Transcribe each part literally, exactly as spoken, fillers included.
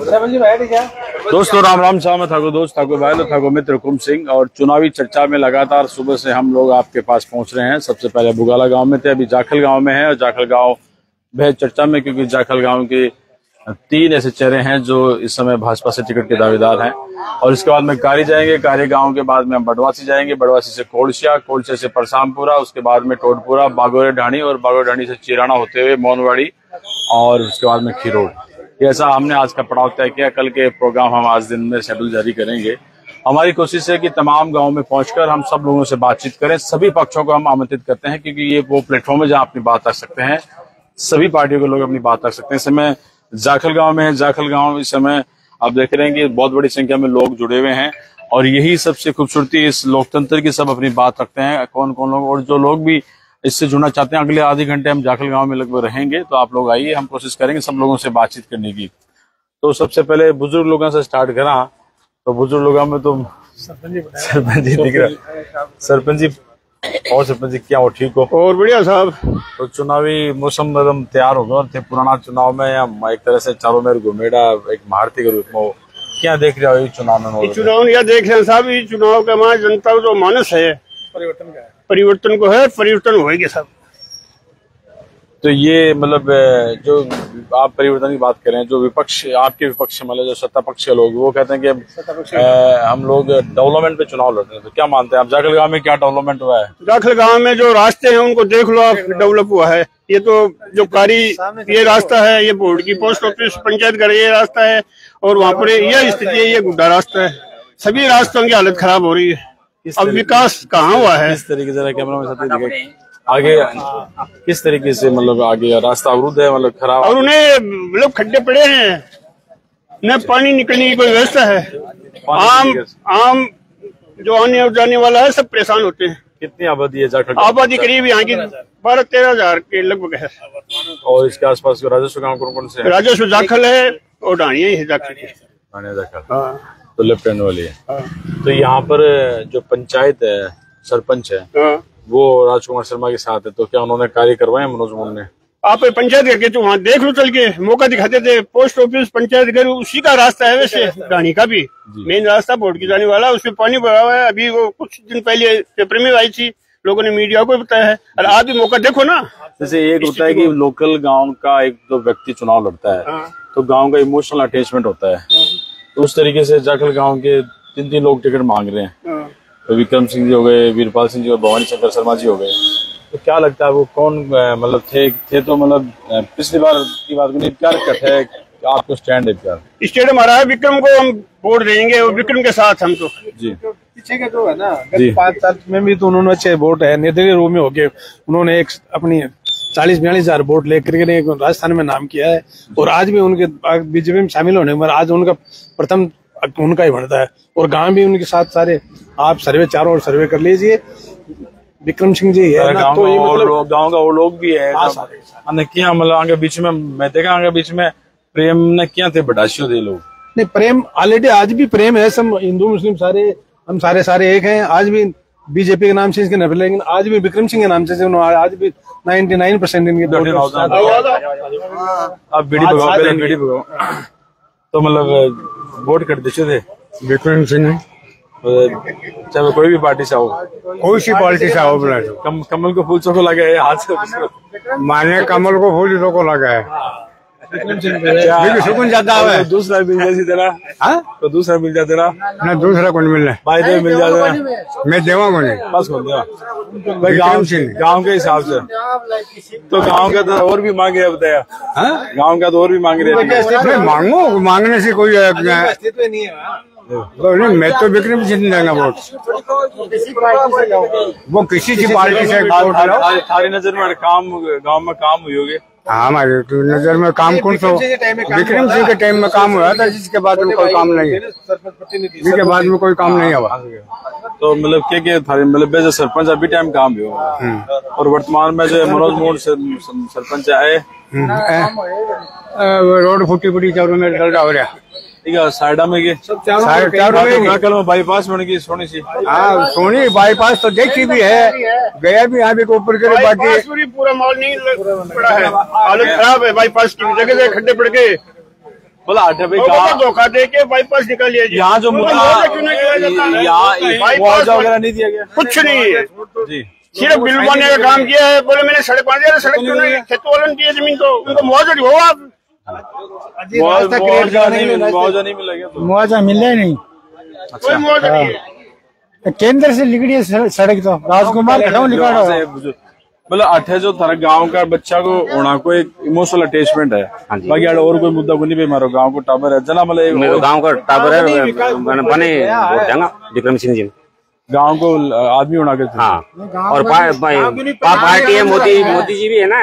दोस्तों राम राम सामने थाको दोस्त थाको भाई थाको मित्र कुम सिंह और चुनावी चर्चा में लगातार सुबह से हम लोग आपके पास पहुंच रहे हैं। सबसे पहले बुगाला गांव में थे, अभी जाखल गांव में है और जाखल गांव बेहद चर्चा में, क्योंकि जाखल गांव के तीन ऐसे चेहरे हैं जो इस समय भाजपा से टिकट के दावेदार हैं। और इसके बाद में कारी जाएंगे, कारी गाँव के बाद में हम बड़वासी जाएंगे, बड़वासी से कोड़सिया, कोड़सिया से परसामपुरा, उसके बाद में टोटपुरा, बागोरे ढाणी और बागोरे ढाणी से चिराना होते हुए मोनवाड़ी और उसके बाद में खिरोड। ऐसा हमने आज का पड़ाव तय किया। कल के प्रोग्राम हम आज दिन में शेड्यूल जारी करेंगे। हमारी कोशिश है कि तमाम गांव में पहुंचकर हम सब लोगों से बातचीत करें। सभी पक्षों को हम आमंत्रित करते हैं क्योंकि ये वो प्लेटफॉर्म है जहां अपनी बात रख सकते हैं, सभी पार्टियों के लोग अपनी बात रख सकते हैं। इस समय जाखल गांव में है, जाखल गांव इस समय आप देख रहे हैं कि बहुत बड़ी संख्या में लोग जुड़े हुए हैं और यही सबसे खूबसूरती इस लोकतंत्र की, सब अपनी बात रखते हैं कौन कौन लोग। और जो लोग भी इससे जुड़ना चाहते हैं, अगले आधे घंटे हम जाखल गांव में लगभग रहेंगे, तो आप लोग आइए, हम कोशिश करेंगे सब लोगों से बातचीत करने की। तो सबसे पहले बुजुर्ग लोगों से स्टार्ट करा, तो बुजुर्ग लोगों में तो सरपंच जी दिख रहा, सरपंच जी और सरपंच जी क्या हो, ठीक हो? और बढ़िया साहब। तो चुनावी मौसम में एकदम तैयार हो गए और थे पुराना चुनाव में हम एक तरह से चारों में घुमेड़ा एक महारथी के रूप में, क्या देख रहे हो ये चुनाव में? चुनाव यह देख रहे हैं साहब, ये चुनाव का हमारा जनता का जो मानस है परिवर्तन का है, परिवर्तन को है, परिवर्तन होएगा सब। तो ये मतलब जो आप परिवर्तन की बात करें, जो विपक्ष आपके विपक्ष मतलब जो सत्ता पक्ष के लोग वो कहते हैं कि आ, हम लोग डेवलपमेंट पे चुनाव लड़ रहे हैं, तो क्या मानते हैं आप जाखल गांव में क्या डेवलपमेंट हुआ है? जाखल गांव में जो रास्ते हैं उनको देख लो आप, डेवलप हुआ है। ये तो जो कारी ये रास्ता है, ये बोर्ड की पोस्ट ऑफिस पंचायत घर ये रास्ता है और वहाँ पर यह स्थिति है, ये गुड्डा रास्ता है, सभी रास्तों की हालत खराब हो रही है। अब विकास कहाँ हुआ है? इस तरीके से कैमरा में साथी आगे किस तरीके से मतलब आगे रास्ता अवरुद्ध है, मतलब खराब और उन्हें मतलब खड्डे पड़े हैं, न पानी निकलने की कोई व्यवस्था है। आम आम जो आने जाने वाला है सब परेशान होते हैं। कितनी आबादी है जाखल? आबादी करीब यहाँ की बारह तेरह हजार के लगभग है। और इसके आस पास राजस्व गाँव कौन कौन से? राजस्व जाखल है और डाणिया है, जाखल तो लेफ्ट हैंड वाली है। तो यहाँ पर जो पंचायत है, सरपंच है वो राजकुमार शर्मा के साथ है, तो क्या उन्होंने कार्य करवाए मनोज मोहन ने? आप पंचायत घर के तो वहाँ देख लो, चल के मौका दिखाते थे। पोस्ट ऑफिस पंचायत घर उसी का रास्ता है, वैसे गाड़ी का भी मेन रास्ता बोर्ड की जाने वाला, उसमें पानी भरा हुआ है। अभी वो कुछ दिन पहले पेपर में आई थी, लोगों ने मीडिया को बताया है। और आप भी मौका देखो ना, जैसे एक होता है कि लोकल गाँव का एक तो व्यक्ति चुनाव लड़ता है तो गाँव का इमोशनल अटैचमेंट होता है, उस तरीके से जाखल गांव के तीन तीन लोग टिकट मांग रहे हैं। तो विक्रम सिंह जी हो गए, वीरपाल सिंह जी और भवानी शंकर शर्मा जी हो गए, तो क्या लगता है वो कौन मतलब थे थे तो मतलब पिछली बार की बात को नहीं, क्या कट है आपको स्टैंड है? क्या स्टैंड हमारा है, विक्रम को हम वोट देंगे और विक्रम के साथ हम तो जी पीछे के जो है ना पाँच साल में भी तो उन्होंने अच्छे वोट है, निर्दलीय रूप में हो गए उन्होंने एक अपनी चालीस बयालीस हजार वोट लेकर के राजस्थान में नाम किया है और आज भी उनके बीजेपी में शामिल होने पर आज उनका प्रथम उनका ही बनता है और गांव भी उनके साथ सारे। आप सर्वे चारों और सर्वे कर लीजिए, विक्रम सिंह जी है ना, तो ये मतलब गांव का वो लोग भी है क्या मतलब आगे बीच में मैं देखा, आगे बीच में प्रेम ने क्या थे बटाशियों थे लोग नहीं, प्रेम ऑलरेडी आज भी प्रेम है, सब हिंदू मुस्लिम सारे हम सारे सारे एक है। आज भी बीजेपी के नाम से इसके नफे, लेकिन आज भी विक्रम सिंह के नाम से आज भी निन्यानवे परसेंट इनके दो अब बीडी भगाओ बीडी भगाओ तो मतलब वोट कर देते थे विक्रम सिंह, चाहे कोई भी पार्टी से आओ, कोई सी पार्टी से आओ, कम, कमल को फूल चौको लगा है हाथ से, माने कमल को फूल चौको लगा है, सुकून ज्यादा है। दूसरा मिल जाती तेरा, हाँ तो दूसरा मिल जाते तेरा ना, दूसरा कौन मिलना है भाई, तो मिल जाते मैं देवा कौन बस कौन देवा भाई, गाँव गाँव के हिसाब से तो गाँव का तो और भी मांग रहे बताया, गाँव का तो और भी मांग रहे, मांगो मांगने से कोई नहीं है। मैं तो विक्रम सिंह देंगे वोट, वो किसी की पार्टी से हमारी नजर में काम गाँव में काम हुई होगी, हाँ हमारी नजर में काम कौन सा विक्रम सिंह के टाइम में काम हुआ था, जिसके बाद में कोई काम नहीं है, जिसके बाद में कोई काम नहीं हुआ। तो मतलब क्या क्या था मतलब जो सरपंच अभी टाइम काम भी हुआ और वर्तमान में जो मनोज मोहन सरपंच आए रोड फुटी फुटी चारों में डल हो रहा साइडा में के में बाईपास बन गई सोनी सी, हाँ सोनी बाईपास तो देखी भी है, गया भी यहाँ भी ऊपर के बाकी पूरा माहौल नहीं पड़ा है, हालत खराब है बाईपास की, जगह जगह खड्डे पड़ गए बोला धोखा दे के बाईपास निकाल लिया। यहाँ जो मुद्दा मुआवजा वगैरह नहीं दिया गया, कुछ नहीं है, सिर्फ बिल बनने का काम किया है। बोले मैंने साढ़े पाँच हजार सड़क क्यों खेतों वालों ने दिए जमीन को, उनको मुआवजा हो। आप मुआवजा नहीं मिलेगा, मुआवजा मिले नहीं, कोई मुआवजा नहीं है। केंद्र से निकली है सड़क तो राजकुमार मतलब अठे जो थारा गांव का बच्चा को होना को एक इमोशनल अटैचमेंट है। बाकी और कोई मुद्दा को नहीं भाई, मारो गांव को टावर है जना, मतलब गांव का टावर है बने विक्रम सिंह जी गांव को आदमी होना के। हाँ और पार्टी है मोदी, मोदी जी भी है ना,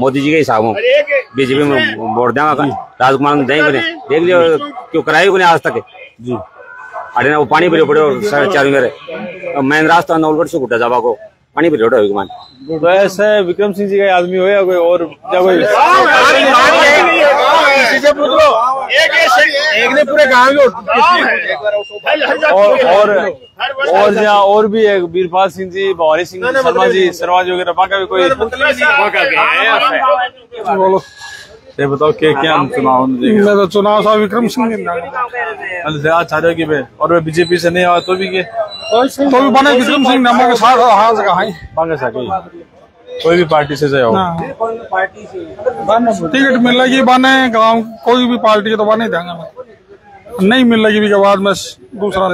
मोदी जी के हिसाब में बीजेपी में वोट देगा। राजकुमार देख लियो क्यों कराई को आज तक जी अरे ना वो पानी भरे पड़े और चारों मेरे मैन रास्ता नौलगढ़ से घुटा जावा को पानी भरे पड़े मान। तो ऐसे विक्रम सिंह जी का आदमी हो या कोई और एक ने पूरे गांव और और यहाँ और भी है वीरपाल सिंह जी, भवानी सिंह जी, शर्मा जी शर्मा जी वगैरह बाका भी कोई बोलो ये बताओ के क्या चुनाव मैं तो चुनाव साहब विक्रम सिंह चाह रहे हो और वे बीजेपी से नहीं आया तो भी के तो भी बने विक्रम सिंह नामों के साथ हाँ जगह कोई भी पार्टी से जाओ टिकट मिल रही बने गाँव कोई भी पार्टी तो बने देंगे, नहीं मिल रही भी के बाद में दूसरा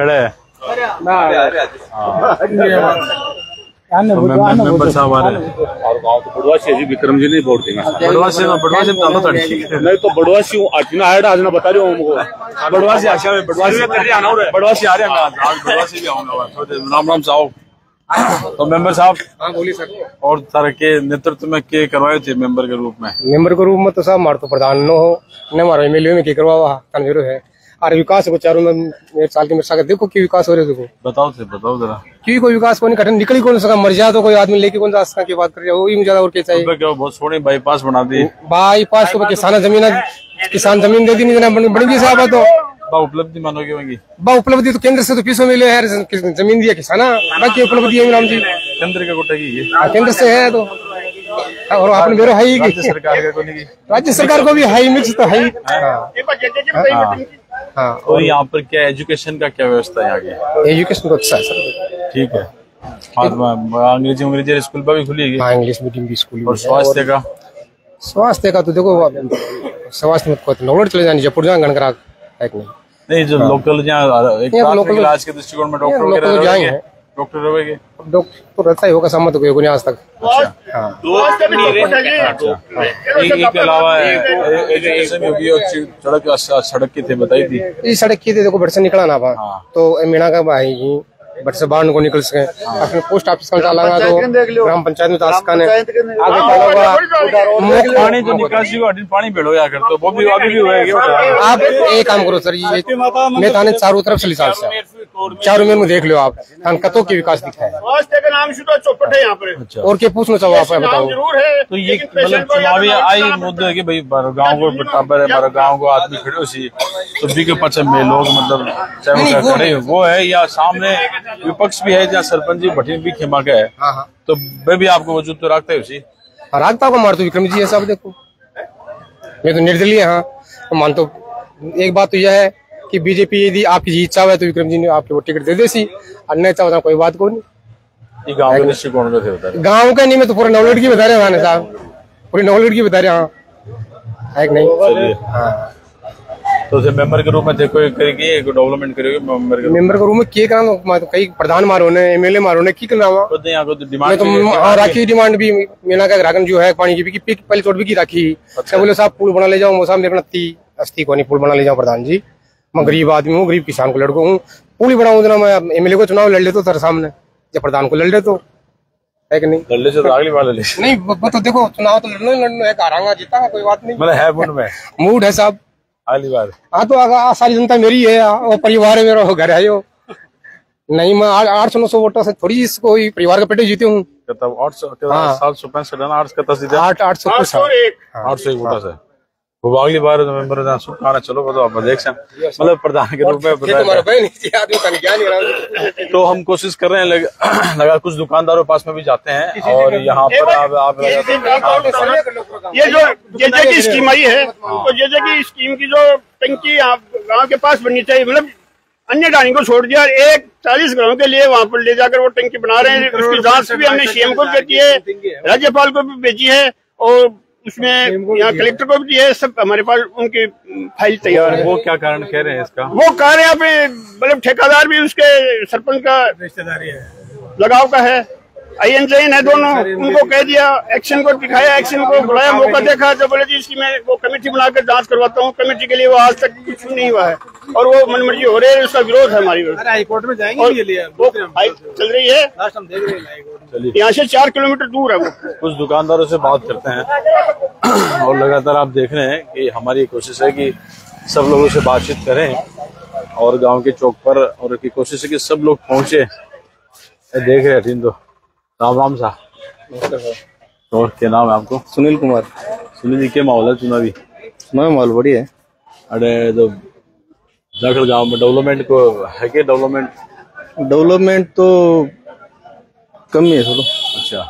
खड़े मेंबर साहब आ रहे और से जी विक्रम जी ने वोट देंगे। नहीं तो बड़वासी हूँ आज ना बता रही हूँ हमको बड़वासी आशा में बड़वासी आ रहे हैं। राम राम साहब। तो मेंबर साहब और सर के नेतृत्व में के करवाए थे मेंबर के रूप में मेंबर के रूप में तो साहब मार तो प्रधान न हो न हमारा एम एल ए में के करवा है और विकास को चारों में मेरे साल के मेरे साथ देखो कि विकास हो रहे देखो बताओ से बताओ जरा क्यों कोई विकास को नहीं कठिन निकली कौन सका मर जाए तो कोई आदमी लेके कौन सा की बात कर रहे हो ही ज्यादा और क्या चाहिए। बहुत सोने बाईपास बना दी बाईपास को किसान जमीन किसान जमीन दे दी नहीं बड़ी साहब तो उपलब्धि मानोगे होगी बा उपलब्धि तो केंद्र से तो पीसों मिले है जमीन दिया किसान बाकी उपलब्धि है राम जी केंद्र का कोटा की केंद्र से है तो और आपने मेरा है राज्य सरकार को भी हाई मिक्स तो है। हाँ और यहाँ पर क्या एजुकेशन का क्या व्यवस्था है आगे एजुकेशन तो अच्छा है सर ठीक है अंग्रेजी अंग्रेजी स्कूल पर भी खुली है इंग्लिश मीडियम की स्कूल और स्वास्थ्य का स्वास्थ्य का तो देखो स्वास्थ्य में नौलड़ चले जानी जयपुर जाए गणकरा नहीं जो लोकल इलाज के दृष्टिकोण में डॉक्टर जाएंगे डॉक्टर डॉक्टर रहता ही होगा सम्मत कोई आज तक। अलावा सड़क की थे बताई थी ये सड़क की थी देखो बट से निकला ना पा तो मीणा का भाई बट से बाहर को निकल सके पोस्ट ऑफिस का चलाना तो ग्राम पंचायत में पानी भेड़ो या कर तो आप एक काम करो सर ये मैं थाने चारों तरफ से चारों में देख लो आप कतों के विकास दिखा है और क्या पूछना चाहो आप बताओ। तो ये मतलब चुनावी आई मुद्दे कि भाई गाँव को बराबर है हमारा गाँव को आदमी खड़े सी तो भी के पक्ष में लोग मतलब वो है या सामने विपक्ष भी है जहाँ सरपंच जी भटीन भी खेमा का है तो वे भी आपको वजूद तो रखता है उसी रखता होगा मार तो विक्रम जी है साहब देखो मैं तो निर्दलीय हाँ मान तो एक बात तो यह है कि बीजेपी यदि आपकी इच्छा है तो विक्रम जी ने आपको वो टिकट दे दे सी और नहीं चाहता कोई बात को नहीं गाँव का नहीं मैं तो पूरा नॉलेज की बता रहे हैं साहब पूरी नॉलेज की बता रहे हाँ है नहीं तो से मेंबर के रूप में देखो करेगी एक डेवलपमेंट करेगी मेंबर के मेंबर के रूप में के काम तो कई प्रधान मारो ने एमएलए मारो ने की करवा तो यहां को डिमांड तो राखी डिमांड भी मेना का ग्राहकन जो है पानी की भी की पिक पहले छोड़ भी की राखी अच्छा। बोले साहब पुल बना ले जाओ मौसम देखना ती अस्थि कोनी पुल बना ले जाओ प्रधान जी मैं गरीब आदमी हूँ गरीब किसान को लड़को हूँ पुल बनाऊ देना मैं एमएलए को चुनाव लड़ ले तो सर सामने जब प्रधान को लड़ ले तो है कि नहीं लड़ने से अगली बार लड़े नहीं तो देखो चुनाव तो लड़ना लड़ना है हारांगा जीता कोई बात नहीं मतलब है मूड में मूड है साहब हाँ तो आ, सारी जनता मेरी है वो परिवार है मेरा घर है वो नहीं मैं आठ सौ नौ सौ वोटों से थोड़ी इसको ही परिवार का पेटे जीते हूँ आठ सौ आठ आठ सौ आठ सौ एक वोटों से अगली बार मेंबर सुन खाना चलो आप देख सकते मतलब प्रधान के रूप में तो हम कोशिश कर रहे हैं लग, लगा कुछ दुकानदारों पास में भी जाते हैं और यहाँ पर आप आप ये जो जेजे की स्कीम आई है तो जेजे की स्कीम की जो टंकी आप गाँव के पास बननी चाहिए मतलब अन्य डानी को छोड़ दिया एक चालीस गाँव के लिए वहाँ पर ले जाकर वो टंकी बना रहे हैं। उसकी जाँच भी हमने सीएम को भेजी है, राज्यपाल को भी भेजी है और उसमें यहाँ कलेक्टर को भी है, सब हमारे पास उनकी फाइल तैयार है। वो क्या कारण कह रहे हैं इसका? वो कारण अपने मतलब ठेकेदार भी उसके सरपंच का रिश्तेदारी है, लगाव का है, आयन जैन है दोनों। उनको कह दिया, एक्शन को दिखाया, एक्शन को बुलाया, मौका देखा, जब बोले जी इसकी मैं वो कमेटी बनाकर जांच करवाता हूँ। कमेटी के लिए वो आज तक कुछ नहीं हुआ है और वो मनमर्जी हो रही है, उसका विरोध है हमारी। हाईकोर्ट में जाएंगे और वो चल रही है, यहाँ से चार किलोमीटर दूर है। वो कुछ दुकानदारों से बात करते हैं और लगातार आप देख रहे हैं कि हमारी कोशिश है कि सब लोगों से बातचीत करें और गाँव के चौक पर, और की कोशिश है कि सब लोग पहुँचे। देख रहे हैं तो राम राम साहब, और क्या नाम है आपको? सुनील कुमार। सुनील जी, क्या माहौल है चुनावी? चुनावी माहौल बड़ी है। अरे तो जाखल गांव में डेवलपमेंट को है क्या? डेवलपमेंट डेवलपमेंट तो कम ही है थोड़ा। अच्छा,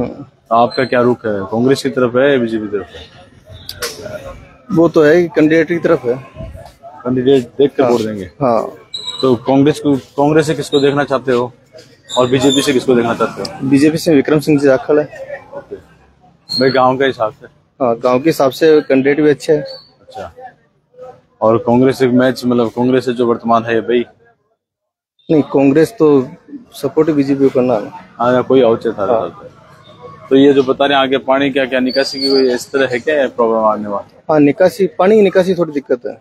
तो आपका क्या रुख है? कांग्रेस की तरफ है, बीजेपी की तरफ है? वो तो है कैंडिडेट की तरफ है, कैंडिडेट देख कर वोट देंगे। हाँ, तो कांग्रेस को कांग्रेस से किसको देखना चाहते हो और बीजेपी से किसको देखना चाहते हो? बीजेपी से विक्रम सिंह जी जाखल है। भाई गांव के हिसाब से? हाँ, गांव के हिसाब से कैंडिडेट भी अच्छे हैं। अच्छा, और कांग्रेस से मैच मतलब कांग्रेस से जो वर्तमान है भाई? नहीं, कांग्रेस तो सपोर्ट बीजेपी करना है। हाँ, कोई औचित्य था। हाँ। तो ये जो बता रहे हैं आगे पानी क्या क्या निकासी की कोई इस तरह है क्या प्रॉब्लम आने वाली? हाँ, निकासी पानी की निकासी थोड़ी दिक्कत है।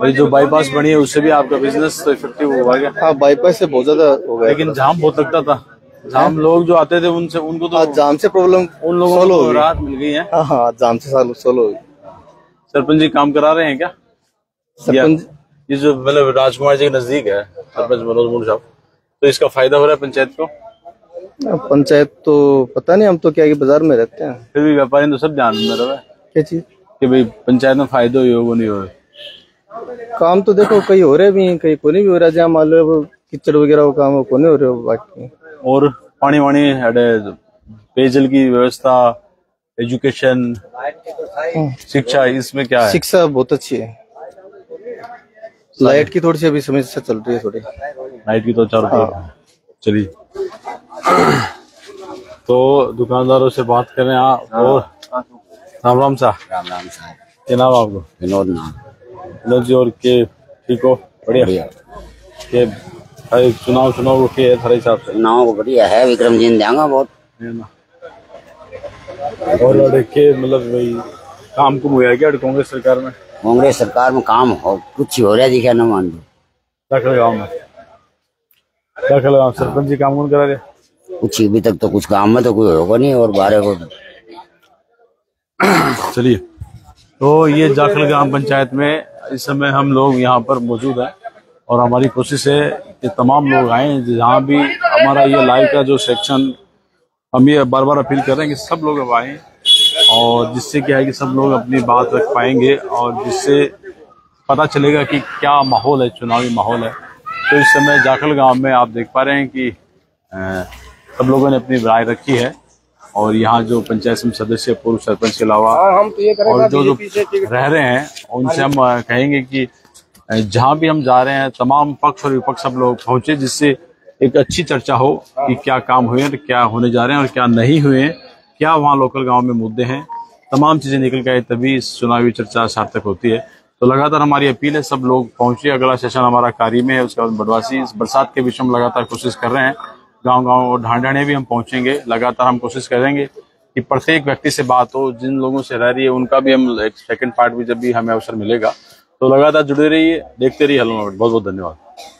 और जो बाईपास बनी है उससे भी आपका बिजनेस तो इफेक्टिव हुआ क्या? हाँ, बाईपास से बहुत ज्यादा हो गया, लेकिन जाम बहुत लगता था। जाम लोग जो आते थे उनसे उनको तो जाम से प्रॉब्लम उन लोगों को राहत मिल गई है। हाँ, जाम से सोल्व हो गई। सरपंच जी काम करा रहे हैं क्या? सरपंच ये जो मतलब राजकुमार जी के नजदीक है सरपंच मनोज मुंडा साहब, तो इसका फायदा हो रहा है पंचायत को? पंचायत तो पता नहीं, हम तो क्या बाजार में रहते हैं। फिर भी व्यापारी तो सब ध्यान में रहा है क्या चीज कि भाई पंचायत में फायदा ही हो वो नहीं हो रहा। काम तो देखो कहीं हो रहे भी, कहीं कोने भी हो रहा है। जहाँ मान लो कीचड़ वगैरह वो काम कोने हो रहे हो बाकी। और पानी वाणी पेयजल की व्यवस्था, एजुकेशन, शिक्षा, इसमें क्या है? शिक्षा बहुत अच्छी है। लाइट की थोड़ी सी अभी समस्या चल रही है, थोड़ी लाइट की तो चार। चलिए, तो दुकानदारों से बात करें। और राम राम साहब। राम राम साहब, क्या नाम आपको? विनोद नाम। विनोद जी, और के ठीक हो? बढ़िया। के चुनाव चुनाव के है थारे हिसाब से? चुनाव बढ़िया है, विक्रम जी ने देंगा बहुत। और के मतलब काम कुम हुआ क्या कांग्रेस सरकार में? कांग्रेस सरकार में काम हो कुछ हो रहा दिखा ना मान लो। जाखल गाँव में जाखल गाँव सरपंच जी काम कौन करा रहे? कुछ अभी तक तो कुछ काम में तो कोई होगा नहीं। और बारह को चलिए, तो ये जाखल ग्राम पंचायत में इस समय हम लोग यहाँ पर मौजूद हैं और हमारी कोशिश है कि तमाम लोग आए। जहाँ भी हमारा ये लाइव का जो सेक्शन, हम ये बार बार अपील कर रहे हैं कि सब लोग अब आए, और जिससे क्या है कि सब लोग अपनी बात रख पाएंगे और जिससे पता चलेगा कि क्या माहौल है, चुनावी माहौल है। तो इस समय जाखल गाँव में आप देख पा रहे हैं कि आ, सब लोगों ने अपनी राय रखी है। और यहाँ जो पंचायत समिति सदस्य, पूर्व सरपंच के अलावा और जो जो रह रहे हैं, उनसे हम कहेंगे कि जहाँ भी हम जा रहे हैं तमाम पक्ष और विपक्ष सब लोग पहुंचे, जिससे एक अच्छी चर्चा हो कि क्या काम हुए और क्या होने जा रहे हैं और क्या नहीं हुए, क्या वहाँ लोकल गाँव में मुद्दे हैं, तमाम चीजें निकल के आए, तभी चुनावी चर्चा सार्थक होती है। तो लगातार हमारी अपील है सब लोग पहुंचे। अगला सेशन हमारा कार्य में है, उसके बाद बड़वासी। इस बरसात के बीच हम लगातार कोशिश कर रहे हैं, गांव गांव और ढांढाने भी हम पहुंचेंगे। लगातार हम कोशिश करेंगे कि प्रत्येक व्यक्ति से बात हो, जिन लोगों से रह रही है उनका भी हम एक सेकंड पार्ट भी जब भी हमें अवसर मिलेगा। तो लगातार जुड़े रहिए, देखते रहिए। हेलो, बहुत बहुत धन्यवाद।